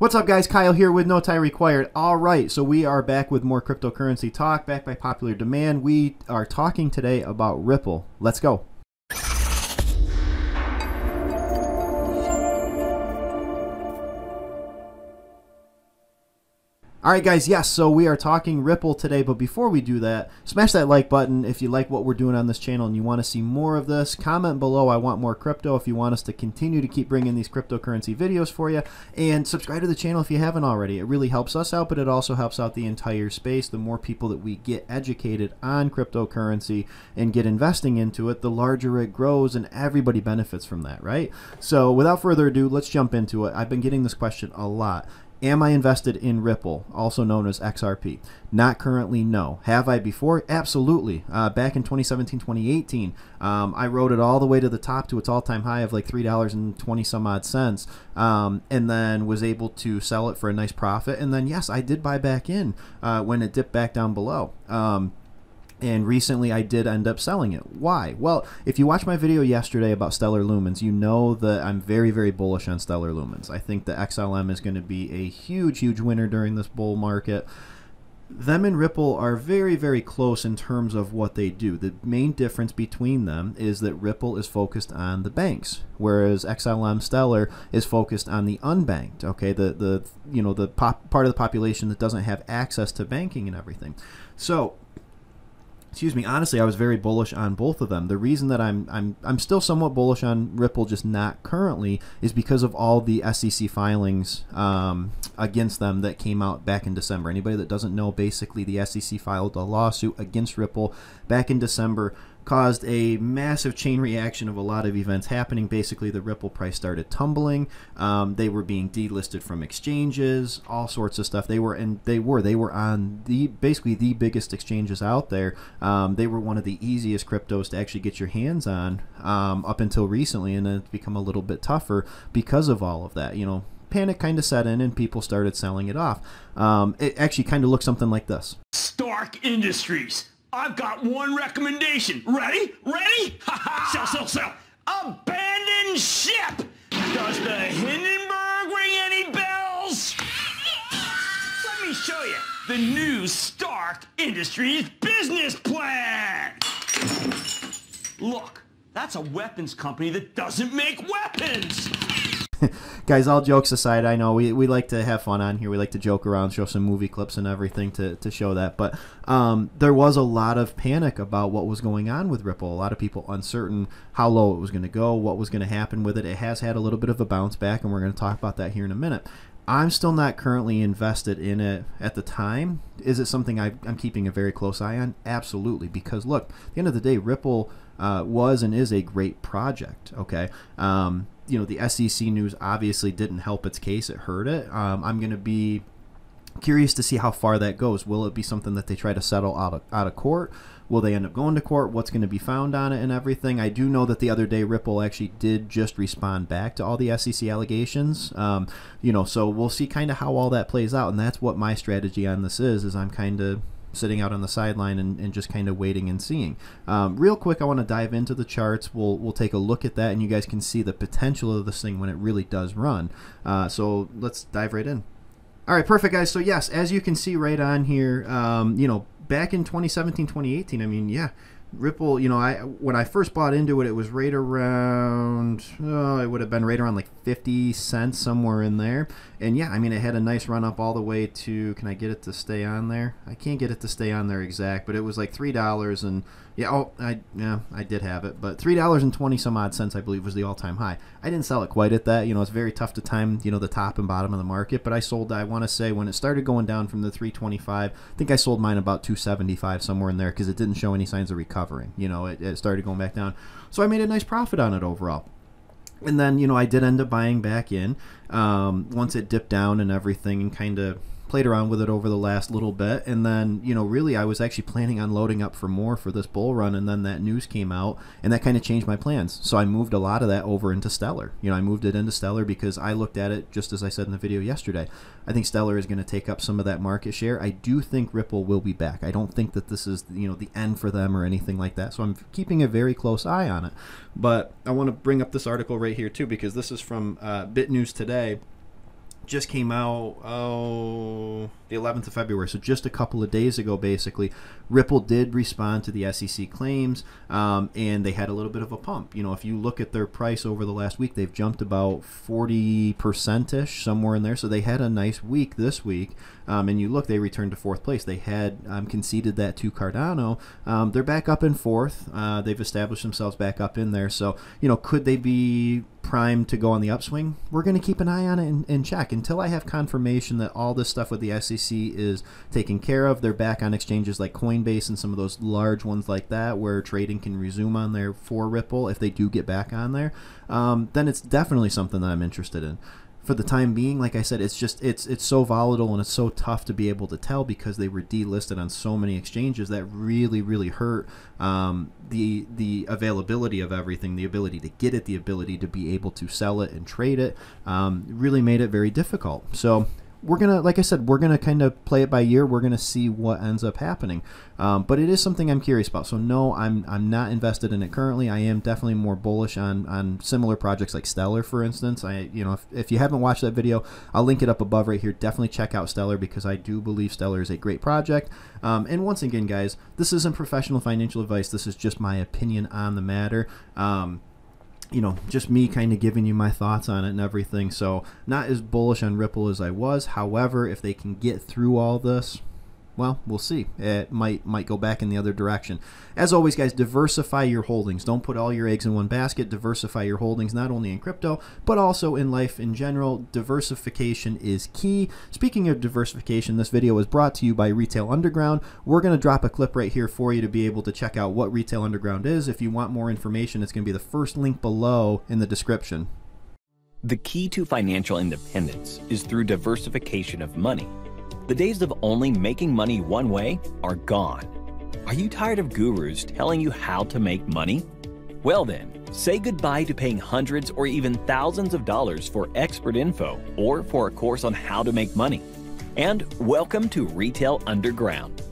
What's up, guys? Kyle here with No Tie Required. All right, so we are back with more cryptocurrency talk, back by popular demand. We are talking today about Ripple. Let's go. All right, guys, yes, so we are talking Ripple today, but before we do that, smash that like button if you like what we're doing on this channel and you want to see more of this. Comment below, I want more crypto, if you want us to continue to keep bringing these cryptocurrency videos for you. And subscribe to the channel if you haven't already. It really helps us out, but it also helps out the entire space. The more people that we get educated on cryptocurrency and get investing into it, the larger it grows and everybody benefits from that, right? So without further ado, let's jump into it. I've been getting this question a lot. Am I invested in Ripple, also known as XRP? Not currently, no. Have I before? Absolutely. Back in 2017, 2018, I rode it all the way to the top to its all-time high of like $3.20 some odd, and then was able to sell it for a nice profit. And then, yes, I did buy back in when it dipped back down below. And recently I did end up selling it. Why? Well, if you watched my video yesterday about Stellar Lumens, you know that I'm very, very bullish on Stellar Lumens. I think the XLM is going to be a huge, huge winner during this bull market. Them and Ripple are very, very close in terms of what they do. The main difference between them is that Ripple is focused on the banks, whereas XLM Stellar is focused on the unbanked, okay, the you know, the part of the population that doesn't have access to banking and everything. So excuse me, honestly, I was very bullish on both of them. The reason that I'm still somewhat bullish on Ripple, just not currently, is because of all the SEC filings against them that came out back in December. Anybody that doesn't know, basically the SEC filed a lawsuit against Ripple back in December, caused a massive chain reaction of a lot of events happening. Basically, the Ripple price started tumbling. They were being delisted from exchanges, all sorts of stuff. They were on basically the biggest exchanges out there. They were one of the easiest cryptos to actually get your hands on up until recently, and then it's become a little bit tougher because of all of that. You know, panic kind of set in, and people started selling it off. It actually kind of looked something like this. Stark Industries. I've got one recommendation. Ready? Ready? Sell, sell, sell. Abandon ship. Does the Hindenburg ring any bells? Let me show you the new Stark Industries business plan. Look, that's a weapons company that doesn't make weapons. Guys, all jokes aside, I know we like to have fun on here. We like to joke around, show some movie clips and everything to show that. But there was a lot of panic about what was going on with Ripple. A lot of people uncertain how low it was going to go, what was going to happen with it. It has had a little bit of a bounce back, and we're going to talk about that here in a minute. I'm still not currently invested in it at the time. Is it something I'm keeping a very close eye on? Absolutely, because look, at the end of the day, Ripple was and is a great project, okay? You know, the SEC news obviously didn't help its case. It hurt it. I'm going to be curious to see how far that goes. Will it be something that they try to settle out of court? Will they end up going to court? What's going to be found on it and everything? I do know that the other day Ripple actually did just respond back to all the SEC allegations. You know, so we'll see kind of how all that plays out. And that's what my strategy on this is I'm kind of sitting out on the sideline and just kind of waiting and seeing. Real quick, I want to dive into the charts. We'll take a look at that, and you guys can see the potential of this thing when it really does run. So let's dive right in. All right, perfect, guys. So yes, as you can see right on here, you know, back in 2017, 2018, I mean, yeah, Ripple, you know, when I first bought into it, it was right around, it would have been right around like 50 cents, somewhere in there. And yeah, I mean, it had a nice run up all the way to, can I get it to stay on there? I can't get it to stay on there exact, but it was like $3 and, yeah, oh, I did have it, but $3.20 some odd, I believe, was the all-time high. I didn't sell it quite at that. You know, it's very tough to time, you know, the top and bottom of the market, but I sold, I want to say, when it started going down from the 325, I think I sold mine about 275, somewhere in there, because it didn't show any signs of recovery. You know, it started going back down, so I made a nice profit on it overall. And then, you know, I did end up buying back in once it dipped down and everything, and kind of played around with it over the last little bit. And then, you know, really I was actually planning on loading up for more for this bull run, and then that news came out, and that kind of changed my plans. So I moved a lot of that over into Stellar. You know, I moved it into Stellar because I looked at it, just as I said in the video yesterday, I think Stellar is going to take up some of that market share. I do think Ripple will be back. I don't think that this is, you know, the end for them or anything like that. So I'm keeping a very close eye on it. But I want to bring up this article right here too, because this is from Bit News Today, just came out the 11th of February, so just a couple of days ago, basically, Ripple did respond to the SEC claims, and they had a little bit of a pump. You know, if you look at their price over the last week, they've jumped about 40%-ish, somewhere in there, so they had a nice week this week, and you look, they returned to fourth place. They had conceded that to Cardano. They're back up in fourth. They've established themselves back up in there, so, you know, could they be primed to go on the upswing? We're going to keep an eye on it and check until I have confirmation that all this stuff with the SEC is taken care of. They're back on exchanges like Coinbase and some of those large ones like that where trading can resume on there for Ripple if they do get back on there. Then it's definitely something that I'm interested in. For the time being, like I said, it's just it's so volatile and it's so tough to be able to tell because they were delisted on so many exchanges that really hurt the availability of everything, the ability to get it, the ability to be able to sell it and trade it. Really made it very difficult. So we're gonna, like I said, we're gonna kind of play it by ear. We're gonna see what ends up happening, but it is something I'm curious about. So no, I'm not invested in it currently. I am definitely more bullish on similar projects like Stellar, for instance. You know, if you haven't watched that video, I'll link it up above right here. Definitely check out Stellar because I do believe Stellar is a great project. And once again, guys, this isn't professional financial advice. This is just my opinion on the matter. You know, just me kind of giving you my thoughts on it and everything. So not as bullish on Ripple as I was. However, if they can get through all this, well, we'll see. It might go back in the other direction. As always, guys, diversify your holdings. Don't put all your eggs in one basket. Diversify your holdings, not only in crypto, but also in life in general. Diversification is key. Speaking of diversification, this video is brought to you by Retail Underground. We're going to drop a clip right here for you to be able to check out what Retail Underground is. If you want more information, it's going to be the first link below in the description. The key to financial independence is through diversification of money. The days of only making money one way are gone. Are you tired of gurus telling you how to make money? Well then, say goodbye to paying hundreds or even thousands of dollars for expert info or for a course on how to make money. And welcome to Retail Underground,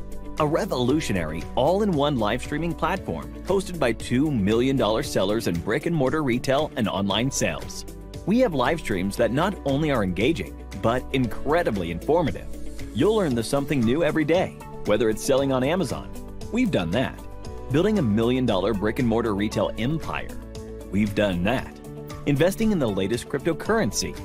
a revolutionary all-in-one live streaming platform hosted by $2 million sellers in brick-and-mortar retail and online sales. We have live streams that not only are engaging, but incredibly informative. You'll learn there's something new every day, whether it's selling on Amazon. We've done that. Building $1 million brick-and-mortar retail empire. We've done that. Investing in the latest cryptocurrency.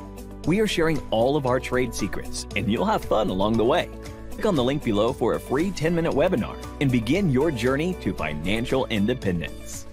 We are sharing all of our trade secrets, and you'll have fun along the way. Click on the link below for a free 10-minute webinar and begin your journey to financial independence.